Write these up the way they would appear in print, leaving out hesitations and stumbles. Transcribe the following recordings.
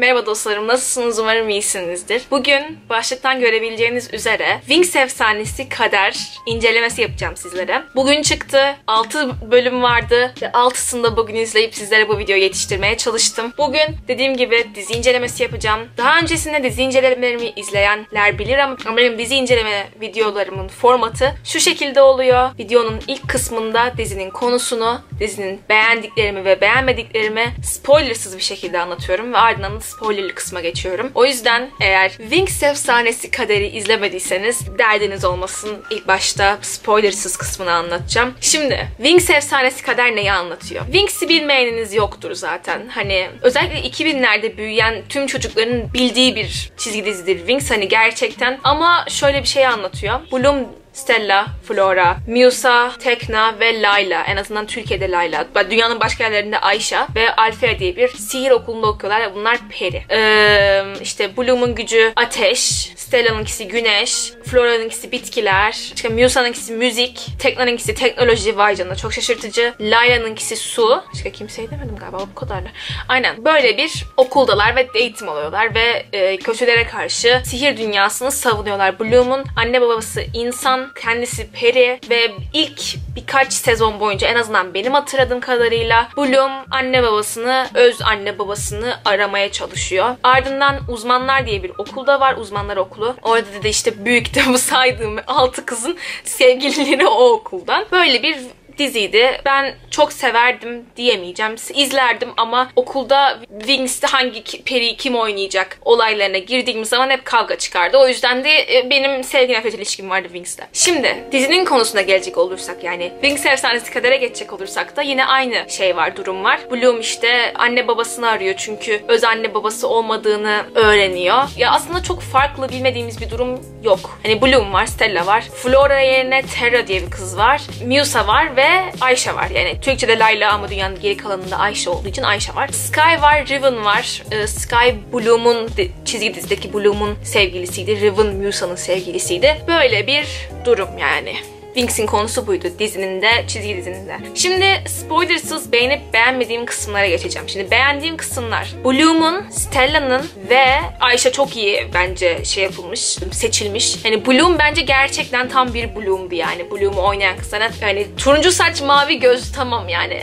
Merhaba dostlarım, nasılsınız? Umarım iyisinizdir. Bugün başlıktan görebileceğiniz üzere Winx efsanesi Kader incelemesi yapacağım sizlere. Bugün çıktı, 6 bölüm vardı ve 6'sını da bugün izleyip sizlere bu videoyu yetiştirmeye çalıştım. Bugün dediğim gibi dizi incelemesi yapacağım. Daha öncesinde dizi incelemelerimi izleyenler bilir ama benim dizi inceleme videolarımın formatı şu şekilde oluyor. Videonun ilk kısmında dizinin konusunu, dizinin beğendiklerimi ve beğenmediklerimi spoilersız bir şekilde anlatıyorum ve ardından da spoilerlı kısma geçiyorum. O yüzden eğer Winx efsanesi Kader'i izlemediyseniz derdiniz olmasın, ilk başta spoilersız kısmını anlatacağım. Şimdi Winx efsanesi Kader neyi anlatıyor? Winx'i bilmeyeniniz yoktur zaten. Hani özellikle 2000'lerde büyüyen tüm çocukların bildiği bir çizgi dizidir Winx, hani gerçekten. Ama şöyle bir şey anlatıyor. Bloom, Stella, Flora, Musa, Tekna ve Layla. En azından Türkiye'de Layla. Dünyanın başka yerlerinde Ayşe ve Alfea diye bir sihir okulunda okuyorlar ve bunlar peri. İşte Bloom'un gücü ateş, Stella'nınkisi güneş, Flora'nınkisi bitkiler, işte Musa'nınkisi müzik, Tekna'nınkisi teknoloji, vay canına çok şaşırtıcı. Layla'nınkisi su. Başka kimseyi demedim galiba, bu kadarlar. Aynen böyle bir okuldalar ve eğitim alıyorlar ve kötülere karşı sihir dünyasını savunuyorlar. Bloom'un anne babası insan, kendisi peri ve ilk birkaç sezon boyunca, en azından benim hatırladığım kadarıyla, Bloom anne babasını, öz anne babasını aramaya çalışıyor. Ardından uzmanlar diye bir okulda var, uzmanlar okulu. Orada da işte büyük de bu saydığım 6 kızın sevgilileri o okuldan. Böyle bir diziydi. Ben çok severdim diyemeyeceğim. İzlerdim ama okulda Winx'te hangi peri kim oynayacak olaylarına girdiğimiz zaman hep kavga çıkardı. O yüzden de benim sevgi nefret ilişkim vardı Winx'te. Şimdi dizinin konusuna gelecek olursak, yani Winx efsanesi Kader'e geçecek olursak da yine aynı şey var, durum var. Bloom işte anne babasını arıyor çünkü öz anne babası olmadığını öğreniyor. Ya aslında çok farklı bilmediğimiz bir durum yok. Hani Bloom var, Stella var. Flora yerine Terra diye bir kız var. Musa var ve Ayşe var. Yani Türkçe'de Layla ama dünyanın geri kalanında Ayşe olduğu için Ayşe var. Sky var, Riven var. Sky Bloom'un, çizgi dizideki Bloom'un sevgilisiydi. Riven Musa'nın sevgilisiydi. Böyle bir durum yani. Winx'in konusu buydu dizinin de, çizgi dizinin de. Şimdi spoilersız beğenip beğenmediğim kısımlara geçeceğim. Şimdi beğendiğim kısımlar Bloom'un, Stella'nın ve Ayşe çok iyi bence şey yapılmış, seçilmiş. Hani Bloom bence gerçekten tam bir Bloom'du yani. Bloom'u oynayan kız yani turuncu saç, mavi göz, tamam yani.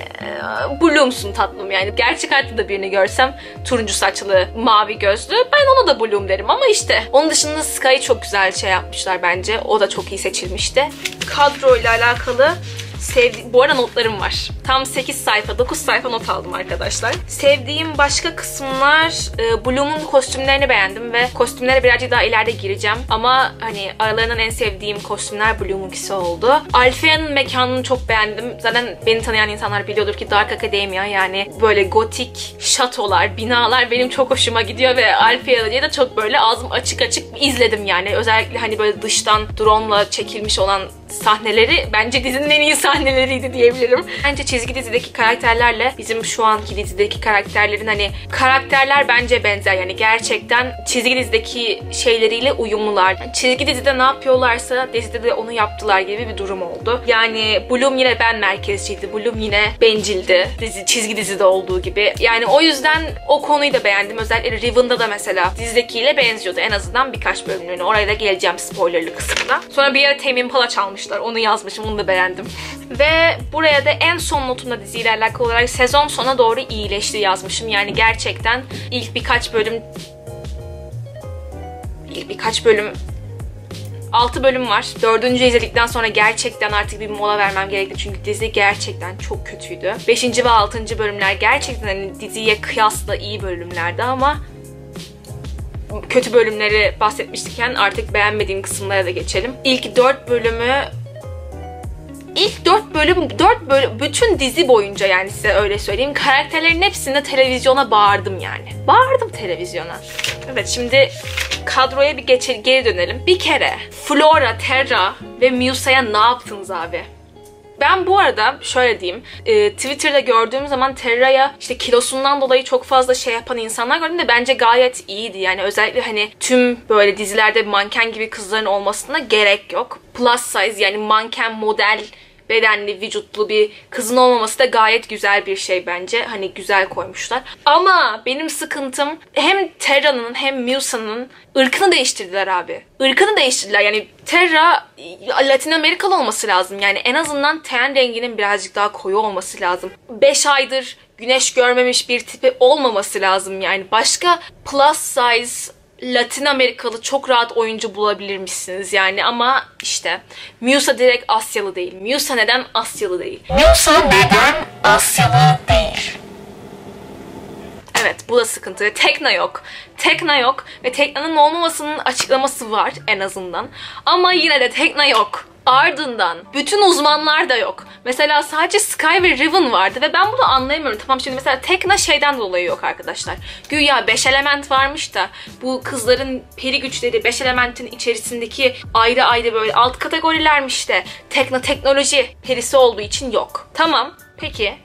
Bloom'sun tatlım yani. Gerçek hayatta da birini görsem turuncu saçlı, mavi gözlü, ben ona da Bloom derim ama işte. Onun dışında Sky'ı çok güzel şey yapmışlar bence. O da çok iyi seçilmişti. Kadro ile alakalı bu arada notlarım var. Tam 8 sayfa, 9 sayfa not aldım arkadaşlar. Sevdiğim başka kısımlar, Bloom'un kostümlerini beğendim ve kostümlere birazcık daha ileride gireceğim. Ama hani aralarından en sevdiğim kostümler Bloom'unkisi oldu. Alfea'nın mekanını çok beğendim. Zaten beni tanıyan insanlar biliyordur ki Dark Academia, yani böyle gotik şatolar, binalar benim çok hoşuma gidiyor ve Alfea diye de çok böyle ağzım açık açık izledim yani. Özellikle hani böyle dıştan drone'la çekilmiş olan sahneleri bence dizinin en iyi sahneleriydi diyebilirim. Bence çizgi dizideki karakterlerle bizim şu anki dizideki karakterlerin, hani karakterler bence benzer yani, gerçekten çizgi dizideki şeyleriyle uyumlular. Yani çizgi dizide ne yapıyorlarsa dizide de onu yaptılar gibi bir durum oldu. Yani Bloom yine ben merkezciydi. Bloom yine bencildi. Çizgi dizide olduğu gibi. Yani o yüzden o konuyu da beğendim. Özellikle Riven'da da mesela dizidekiyle benziyordu. En azından birkaç bölümlüğüne. Oraya da geleceğim spoilerlı kısmına. Sonra bir ara Temin Pala çalmışlar. Onu yazmışım. Onu da beğendim. Ve buraya da en son notumda diziyle alakalı olarak sezon sona doğru iyileşti yazmışım. Yani gerçekten ilk birkaç bölüm 6 bölüm var. 4.'ü izledikten sonra gerçekten artık bir mola vermem gerekti. Çünkü dizi gerçekten çok kötüydü. 5. ve 6. bölümler gerçekten hani diziye kıyasla iyi bölümlerdi ama kötü bölümleri bahsetmiştikken artık beğenmediğim kısımlara da geçelim. İlk 4 bölümü İlk 4 bölüm, bütün dizi boyunca yani size öyle söyleyeyim, karakterlerin hepsinde televizyona bağırdım yani. Bağırdım televizyona. Evet, şimdi kadroya bir geri dönelim. Bir kere Flora, Terra ve Musa'ya ne yaptınız abi? Ben bu arada şöyle diyeyim, Twitter'da gördüğüm zaman Terra'ya işte kilosundan dolayı çok fazla şey yapan insanlar gördüm de bence gayet iyiydi. Yani özellikle hani tüm böyle dizilerde manken gibi kızların olmasına gerek yok. Plus size yani manken model bedenli, vücutlu bir kızın olmaması da gayet güzel bir şey bence. Hani güzel koymuşlar. Ama benim sıkıntım hem Terra'nın hem Musa'nın ırkını değiştirdiler abi. Irkını değiştirdiler. Yani Terra Latin Amerikalı olması lazım. Yani en azından ten renginin birazcık daha koyu olması lazım. 5 aydır güneş görmemiş bir tipi olmaması lazım yani. Başka plus size Latin Amerikalı çok rahat oyuncu bulabilir misiniz yani, ama işte Musa direkt Asyalı değil. Musa neden Asyalı değil? Musa neden Asyalı değil? Evet, bu da sıkıntı. Ve Tekna yok. Tekna yok ve Tekna'nın olmamasının açıklaması var en azından. Ama yine de Tekna yok. Ardından bütün uzmanlar da yok. Mesela sadece Sky ve Riven vardı ve ben bunu anlayamıyorum. Tamam, şimdi mesela Tekna şeyden dolayı yok arkadaşlar. Güya 5 element varmış da bu kızların peri güçleri 5 elementin içerisindeki ayrı ayrı böyle alt kategorilermiş de Tekna teknoloji perisi olduğu için yok. Tamam, peki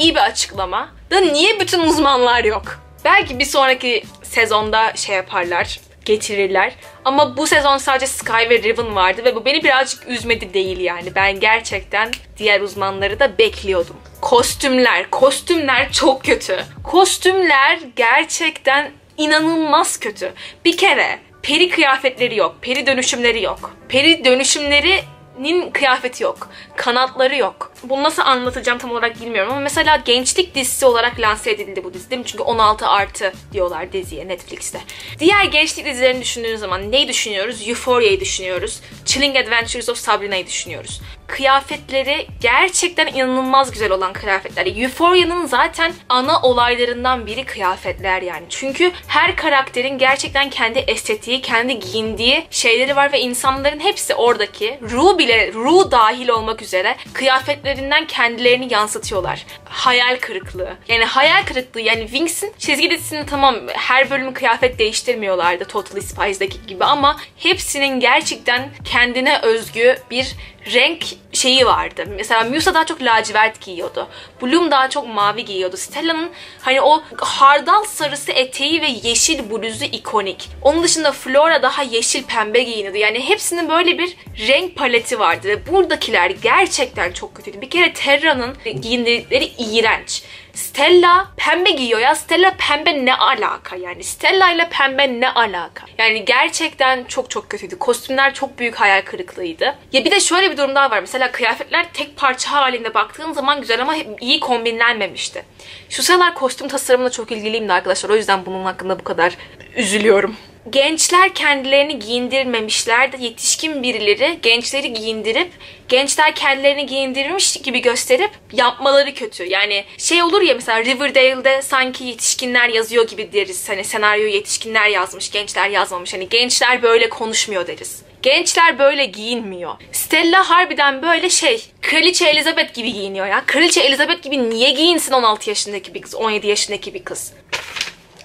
iyi bir açıklama. Da niye bütün uzmanlar yok? Belki bir sonraki sezonda şey yaparlar, getirirler. Ama bu sezon sadece Sky ve Riven vardı ve bu beni birazcık üzmedi değil yani. Ben gerçekten diğer uzmanları da bekliyordum. Kostümler, kostümler çok kötü. Kostümler gerçekten inanılmaz kötü. Bir kere peri kıyafetleri yok, peri dönüşümleri yok. Peri dönüşümlerinin kıyafeti yok, kanatları yok. Bunu nasıl anlatacağım tam olarak bilmiyorum ama mesela gençlik dizisi olarak lanse edildi bu dizi, değil mi? Çünkü 16+ diyorlar diziye Netflix'te. Diğer gençlik dizilerini düşündüğünüz zaman neyi düşünüyoruz? Euphoria'yı düşünüyoruz. Chilling Adventures of Sabrina'yı düşünüyoruz. Kıyafetleri gerçekten inanılmaz güzel olan kıyafetler. Euphoria'nın zaten ana olaylarından biri kıyafetler yani. Çünkü her karakterin gerçekten kendi estetiği, kendi giyindiği şeyleri var ve insanların hepsi oradaki Rue dahil olmak üzere kıyafetler kendilerini yansıtıyorlar. Hayal kırıklığı. Yani hayal kırıklığı. Yani Winx'in çizgi dizisinde tamam her bölümün kıyafet değiştirmiyorlardı Totally Spies'daki gibi ama hepsinin gerçekten kendine özgü bir renk şeyi vardı. Mesela Musa daha çok lacivert giyiyordu. Bloom daha çok mavi giyiyordu. Stella'nın hani o hardal sarısı eteği ve yeşil bluzu ikonik. Onun dışında Flora daha yeşil pembe giyiniyordu. Yani hepsinin böyle bir renk paleti vardı ve buradakiler gerçekten çok kötüydü. Bir kere Terra'nın giyindikleri iğrenç. Stella pembe giyiyor ya. Stella pembe ne alaka yani? Stella ile pembe ne alaka? Yani gerçekten çok çok kötüydü. Kostümler çok büyük hayal kırıklığıydı. Ya bir de şöyle bir durum daha var. Mesela kıyafetler tek parça halinde baktığın zaman güzel ama iyi kombinlenmemişti. Şu sıralar kostüm tasarımına çok ilgiliyim de arkadaşlar. O yüzden bunun hakkında bu kadar üzülüyorum. Gençler kendilerini giyindirmemişler de yetişkin birileri gençleri giyindirip gençler kendilerini giyindirmiş gibi gösterip yapmaları kötü. Yani şey olur ya mesela Riverdale'de sanki yetişkinler yazıyor gibi deriz. Hani senaryoyu yetişkinler yazmış, gençler yazmamış. Hani gençler böyle konuşmuyor deriz. Gençler böyle giyinmiyor. Stella harbiden böyle şey, Kraliçe Elizabeth gibi giyiniyor ya. Kraliçe Elizabeth gibi niye giyinsin 16 yaşındaki bir kız, 17 yaşındaki bir kız?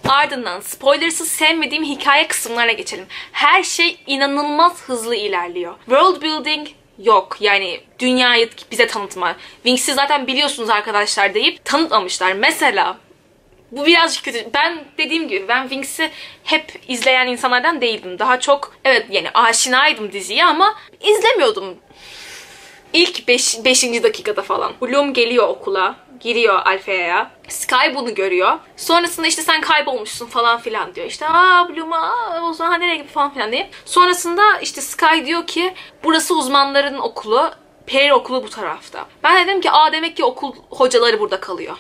Ardından spoilersız sevmediğim hikaye kısımlarına geçelim. Her şey inanılmaz hızlı ilerliyor. World building yok. Yani dünyayı bize tanıtma. Winx'i zaten biliyorsunuz arkadaşlar deyip tanıtmamışlar. Mesela bu birazcık kötü. Ben dediğim gibi ben Winx'i hep izleyen insanlardan değildim. Daha çok evet yani aşinaydım diziye ama izlemiyordum. İlk 5. dakikada falan. Bloom geliyor okula. Giriyor Alfea'ya. Sky bunu görüyor. Sonrasında işte sen kaybolmuşsun falan filan diyor. İşte Bloom'a o zaman nereye gibi falan filan diye. Sonrasında işte Sky diyor ki burası uzmanların okulu. Peri okulu bu tarafta. Ben dedim ki demek ki okul hocaları burada kalıyor.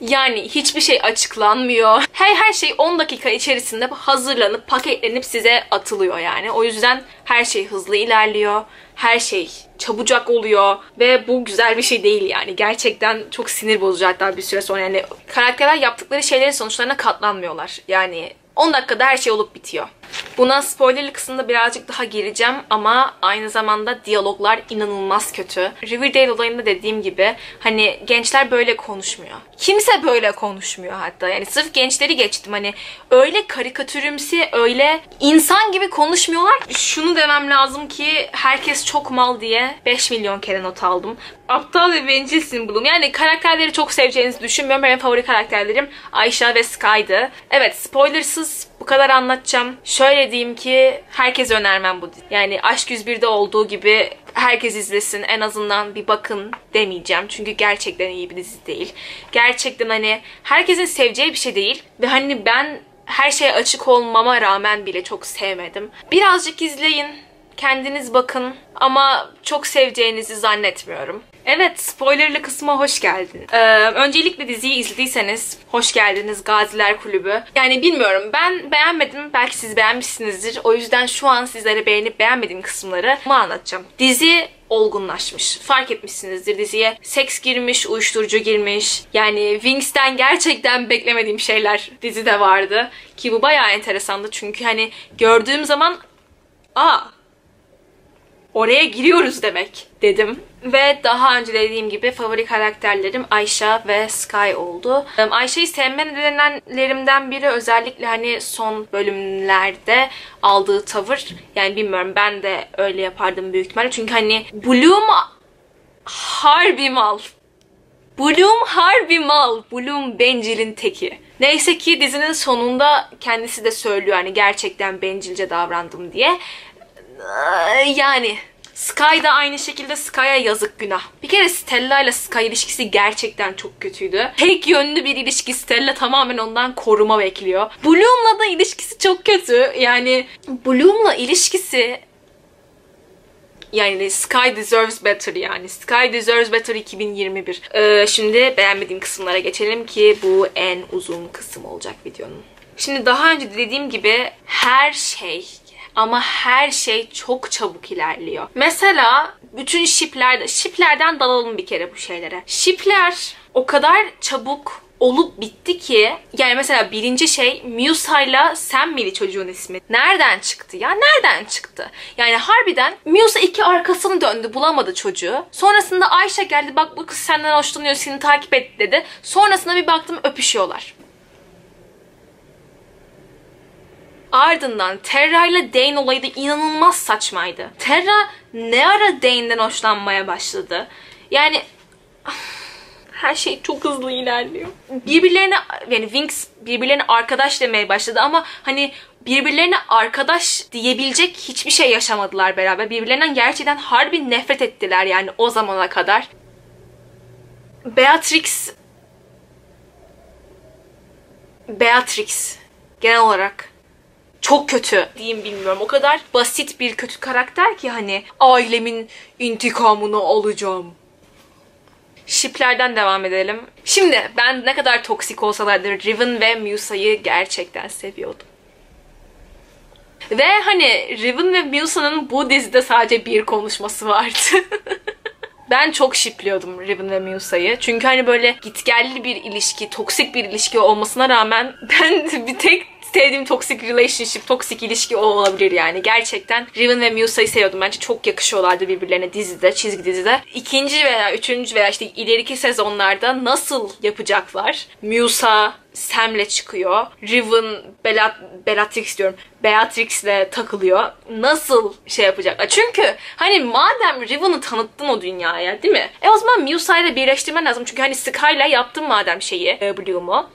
Yani hiçbir şey açıklanmıyor. Her şey 10 dakika içerisinde hazırlanıp paketlenip size atılıyor yani. O yüzden her şey hızlı ilerliyor. Her şey çabucak oluyor ve bu güzel bir şey değil yani. Gerçekten çok sinir bozucu hatta bir süre sonra. Yani karakterler yaptıkları şeylerin sonuçlarına katlanmıyorlar. Yani 10 dakikada her şey olup bitiyor. Buna spoilerli kısımda birazcık daha gireceğim ama aynı zamanda diyaloglar inanılmaz kötü. Riverdale olayında dediğim gibi hani gençler böyle konuşmuyor. Kimse böyle konuşmuyor hatta. Yani sırf gençleri geçtim hani öyle karikatürümsi, öyle insan gibi konuşmuyorlar. Şunu demem lazım ki herkes çok mal diye 5 milyon kere not aldım. Aptal ve bencilsin Bloom. Yani karakterleri çok seveceğinizi düşünmüyorum. Benim favori karakterlerim Ayşe ve Sky'dı. Evet, spoilersız bu kadar anlatacağım. Şöyle Şöyle diyeyim ki herkese önermem bu dizi. Yani Aşk 101'de olduğu gibi herkes izlesin, en azından bir bakın demeyeceğim. Çünkü gerçekten iyi bir dizi değil. Gerçekten hani herkesin seveceği bir şey değil. Ve hani ben her şeye açık olmama rağmen bile çok sevmedim. Birazcık izleyin, kendiniz bakın ama çok seveceğinizi zannetmiyorum. Evet, spoilerlı kısma hoş geldiniz. Öncelikle diziyi izlediyseniz hoş geldiniz Gaziler Kulübü. Yani bilmiyorum, ben beğenmedim. Belki siz beğenmişsinizdir. O yüzden şu an sizlere beğenip beğenmediğim kısımları anlatacağım. Dizi olgunlaşmış. Fark etmişsinizdir diziye. Seks girmiş, uyuşturucu girmiş. Yani Winx'ten gerçekten beklemediğim şeyler dizide vardı. Ki bu bayağı enteresandı. Çünkü hani gördüğüm zaman oraya giriyoruz demek dedim. Ve daha önce dediğim gibi favori karakterlerim Ayşe ve Sky oldu. Ayşe'yi sevme nedenlerimden biri özellikle hani son bölümlerde aldığı tavır. Yani bilmiyorum, ben de öyle yapardım büyük ihtimalle. Çünkü hani Bloom harbi mal. Bloom harbi mal. Bloom bencilin teki. Neyse ki dizinin sonunda kendisi de söylüyor hani gerçekten bencilce davrandım diye. Yani Sky da aynı şekilde, Sky'a yazık, günah. Bir kere Stella ile Sky ilişkisi gerçekten çok kötüydü. Tek yönlü bir ilişki. Stella tamamen ondan koruma bekliyor. Bloom'la da ilişkisi çok kötü. Yani Bloom'la ilişkisi, yani Sky deserves better yani. Sky deserves better 2021. Şimdi beğenmediğim kısımlara geçelim ki bu en uzun kısım olacak videonun. Şimdi daha önce dediğim gibi her şey, ama her şey çok çabuk ilerliyor. Mesela bütün shiplerden dalalım bir kere bu şeylere. Shipler o kadar çabuk olup bitti ki, yani mesela birinci şey Musa'yla Sam miydi çocuğun ismi? Nereden çıktı ya? Nereden çıktı? Yani harbiden Musa iki arkasını döndü, bulamadı çocuğu. Sonrasında Ayşe geldi, bak bu kız senden hoşlanıyor, seni takip etti dedi. Sonrasında bir baktım öpüşüyorlar. Ardından Terra ile Dane olayı da inanılmaz saçmaydı. Terra ne ara Dane'den hoşlanmaya başladı? Yani her şey çok hızlı ilerliyor. Birbirlerine, yani Winx birbirlerine arkadaş demeye başladı ama hani birbirlerine arkadaş diyebilecek hiçbir şey yaşamadılar beraber. Birbirlerinden gerçekten harbi nefret ettiler yani o zamana kadar. Beatrix genel olarak çok kötü diyeyim, bilmiyorum. O kadar basit bir kötü karakter ki hani ailemin intikamını alacağım. Shiplerden devam edelim. Şimdi ben ne kadar toksik olsalardı Riven ve Musa'yı gerçekten seviyordum. Ve hani Riven ve Musa'nın bu dizide sadece bir konuşması vardı. Ben çok shipliyordum Riven ve Musa'yı. Çünkü hani böyle gitgelli bir ilişki, toksik bir ilişki olmasına rağmen ben bir tek sevdiğim toksik relationship, toksik ilişki olabilir yani. Gerçekten Riven ve Musa'yı seviyordum. Bence çok yakışıyorlardı birbirlerine dizide, çizgi dizide. İkinci veya üçüncü veya işte ileriki sezonlarda nasıl yapacaklar? Musa Sam'le çıkıyor. Riven Beatrix diyorum. Beatrix'le takılıyor. Nasıl şey yapacaklar? Çünkü hani madem Riven'ı tanıttın o dünyaya, değil mi? O zaman Musa'yla birleştirmen lazım. Çünkü hani Sky'la yaptın madem şeyi, Bloom'u.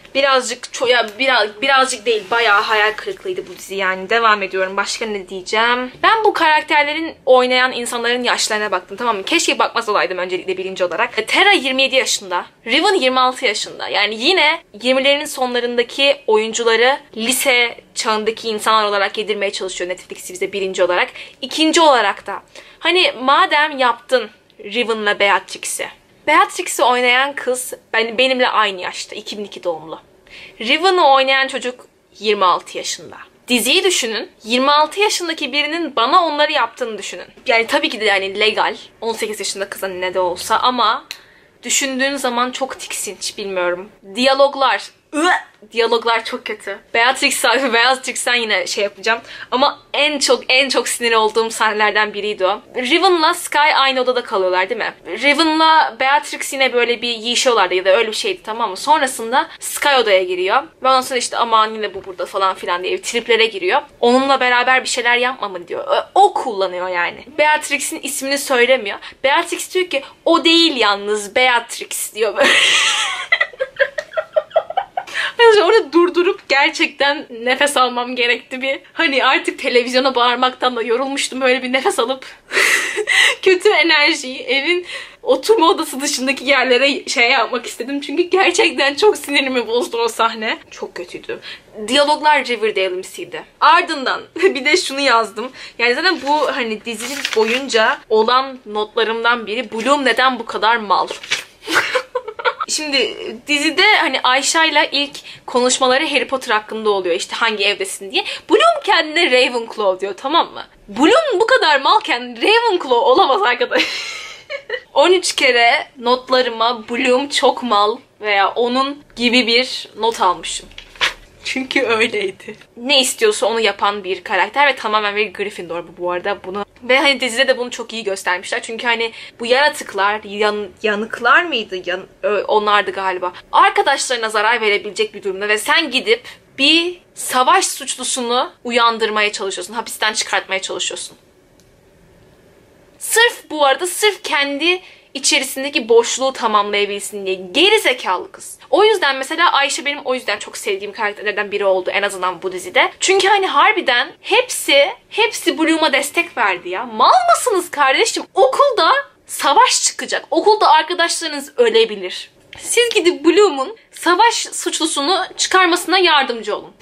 Birazcık değil, bayağı hayal kırıklığıydı bu dizi yani. Devam ediyorum. Başka ne diyeceğim? Ben bu karakterlerin, oynayan insanların yaşlarına baktım, tamam mı? Keşke bakmaz olaydım öncelikle birinci olarak. Terra 27 yaşında. Riven 26 yaşında. Yani yine 20'lerin sonlarındaki oyuncuları lise çağındaki insanlar olarak yedirmeye çalışıyor Netflix bize birinci olarak. İkinci olarak da hani madem yaptın Riven'la Beatrix'i. Beatrix'i oynayan kız benimle aynı yaşta. 2002 doğumlu. Riven'ı oynayan çocuk 26 yaşında. Diziyi düşünün. 26 yaşındaki birinin bana onları yaptığını düşünün. Yani tabii ki de yani legal. 18 yaşında kıza ne de olsa ama düşündüğün zaman çok tiksinç, bilmiyorum. Diyaloglar çok kötü. Beatrix'ten yine şey yapacağım. Ama en çok sinir olduğum sahnelerden biriydi o. Riven'la Sky aynı odada kalıyorlar, değil mi? Riven'la Beatrix yine böyle bir yiyişiyorlardı ya da öyle bir şeydi, tamam mı? Sonrasında Sky odaya giriyor. Ve ondan sonra işte aman yine bu burada falan filan diye triplere giriyor. Onunla beraber bir şeyler yapmamı diyor. O kullanıyor yani. Beatrix'in ismini söylemiyor. Beatrix diyor ki o değil yalnız Beatrix diyor böyle. Yani orada durdurup gerçekten nefes almam gerekti bir. Hani artık televizyona bağırmaktan da yorulmuştum. Böyle bir nefes alıp kötü enerjiyi evin oturma odası dışındaki yerlere şey yapmak istedim. Çünkü gerçekten çok sinirimi bozdu o sahne. Çok kötüydü. Diyaloglar Riverdale'imsiydi. Ardından bir de şunu yazdım. Yani zaten bu hani dizi boyunca olan notlarımdan biri. Bloom neden bu kadar mal? Şimdi dizide hani Ayşe'yla ilk konuşmaları Harry Potter hakkında oluyor. İşte hangi evdesin diye. Bloom kendine Ravenclaw diyor, tamam mı? Bloom bu kadar malken Ravenclaw olamaz arkadaş. 13 kere notlarıma Bloom çok mal veya onun gibi bir not almışım. Çünkü öyleydi. Ne istiyorsa onu yapan bir karakter ve tamamen bir Gryffindor bu arada bunu. Ve hani dizide de bunu çok iyi göstermişler. Çünkü hani bu yaratıklar, yanıklar mıydı? Onlardı galiba. Arkadaşlarına zarar verebilecek bir durumda ve sen gidip bir savaş suçlusunu uyandırmaya çalışıyorsun. Hapisten çıkartmaya çalışıyorsun. Sırf bu arada sırf kendi içerisindeki boşluğu tamamlayabilsin diye. Gerizekalı kız. O yüzden mesela Ayşe benim o yüzden çok sevdiğim karakterlerden biri oldu. En azından bu dizide. Çünkü hani harbiden hepsi Bloom'a destek verdi ya. Mal mısınız kardeşim? Okulda savaş çıkacak. Okulda arkadaşlarınız ölebilir. Siz gidip Bloom'un savaş suçlusunu çıkarmasına yardımcı olun.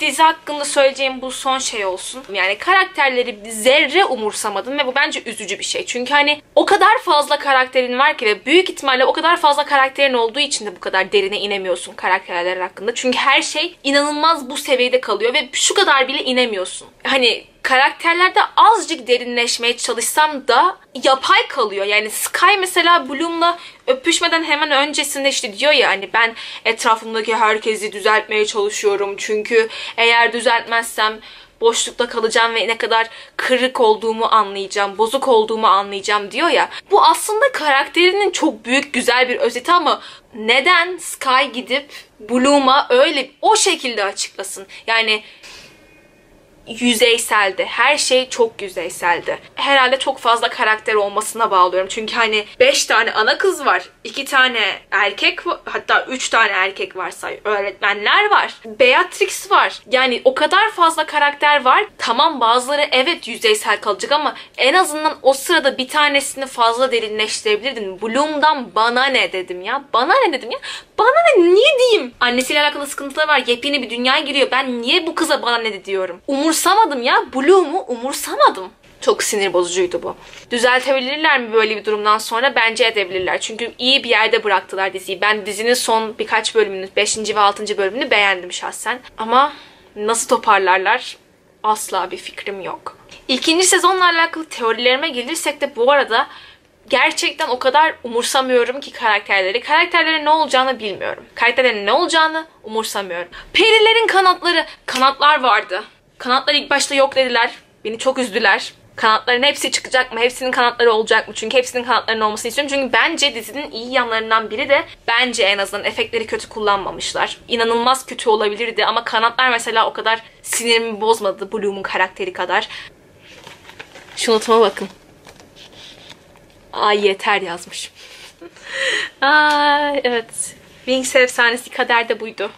Dizi hakkında söyleyeceğim bu son şey olsun. Yani karakterleri zerre umursamadım ve bu bence üzücü bir şey. Çünkü hani o kadar fazla karakterin var ki ve büyük ihtimalle o kadar fazla karakterin olduğu için de bu kadar derine inemiyorsun karakterler hakkında. Çünkü her şey inanılmaz bu seviyede kalıyor ve şu kadar bile inemiyorsun. Hani karakterlerde azıcık derinleşmeye çalışsam da yapay kalıyor. Yani Sky mesela Bloom'la öpüşmeden hemen öncesinde işte diyor ya hani ben etrafımdaki herkesi düzeltmeye çalışıyorum. Çünkü eğer düzeltmezsem boşlukta kalacağım ve ne kadar kırık olduğumu anlayacağım, bozuk olduğumu anlayacağım diyor ya. Bu aslında karakterinin çok büyük güzel bir özeti ama neden Sky gidip Bloom'a öyle o şekilde açıklasın? Yani yüzeyseldi. Her şey çok yüzeyseldi. Herhalde çok fazla karakter olmasına bağlıyorum. Çünkü hani 5 tane ana kız var. 2 tane erkek var. Hatta 3 tane erkek varsa öğretmenler var. Beatrix var. Yani o kadar fazla karakter var. Tamam bazıları evet yüzeysel kalacak ama en azından o sırada bir tanesini fazla derinleştirebilirdin. Bloom'dan bana ne dedim ya? Bana ne dedim ya? Bana ne? Niye diyeyim? Annesiyle alakalı sıkıntılar var. Yepyeni bir dünyaya giriyor. Ben niye bu kıza bana ne de diyorum? Umursamadım ya. Bloom'u umursamadım. Çok sinir bozucuydu bu. Düzeltebilirler mi böyle bir durumdan sonra? Bence edebilirler. Çünkü iyi bir yerde bıraktılar diziyi. Ben dizinin son birkaç bölümünü, 5. ve 6. bölümünü beğendim şahsen. Ama nasıl toparlarlar? Asla bir fikrim yok. İkinci sezonla alakalı teorilerime gelirsek de bu arada gerçekten o kadar umursamıyorum ki karakterleri. Karakterlere ne olacağını bilmiyorum. Karakterlerin ne olacağını umursamıyorum. Perilerin kanatlar vardı. Kanatlar ilk başta yok dediler. Beni çok üzdüler. Kanatların hepsi çıkacak mı? Hepsinin kanatları olacak mı? Çünkü hepsinin kanatlarının olmasını istiyorum. Çünkü bence dizinin iyi yanlarından biri de bence en azından efektleri kötü kullanmamışlar. İnanılmaz kötü olabilirdi ama kanatlar mesela o kadar sinirimi bozmadı Bloom'un karakteri kadar. Şu notuma bakın. Ay yeter yazmış. Ay evet. Winx efsanesi Kader de buydu.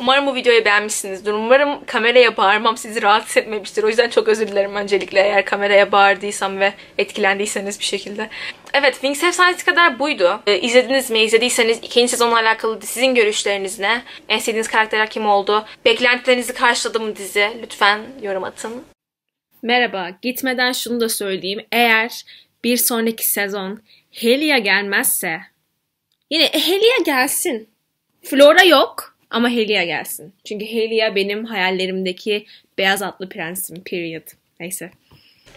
Umarım bu videoyu beğenmişsinizdir. Umarım kameraya bağırmam sizi rahatsız etmemiştir. O yüzden çok özür dilerim öncelikle eğer kameraya bağırdıysam ve etkilendiyseniz bir şekilde. Evet, Winx efsanesi Kader buydu. İzlediniz mi? İzlediyseniz ikinci sezonla alakalı sizin görüşleriniz ne? En sevdiğiniz karakterler kim oldu? Beklentilerinizi karşıladı mı dizi? Lütfen yorum atın. Merhaba. Gitmeden şunu da söyleyeyim. Eğer bir sonraki sezon Helia gelmezse yine Helia gelsin. Flora yok. Ama Helia gelsin. Çünkü Helia benim hayallerimdeki beyaz atlı prensim. Period. Neyse.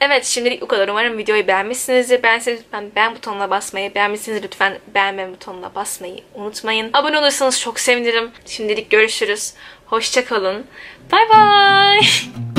Evet şimdilik bu kadar. Umarım videoyu beğenmişsinizdir. Beğenseniz lütfen beğen butonuna basmayı, beğenmişsiniz lütfen beğenme butonuna basmayı unutmayın. Abone olursanız çok sevinirim. Şimdilik görüşürüz. Hoşça kalın. Bye bye.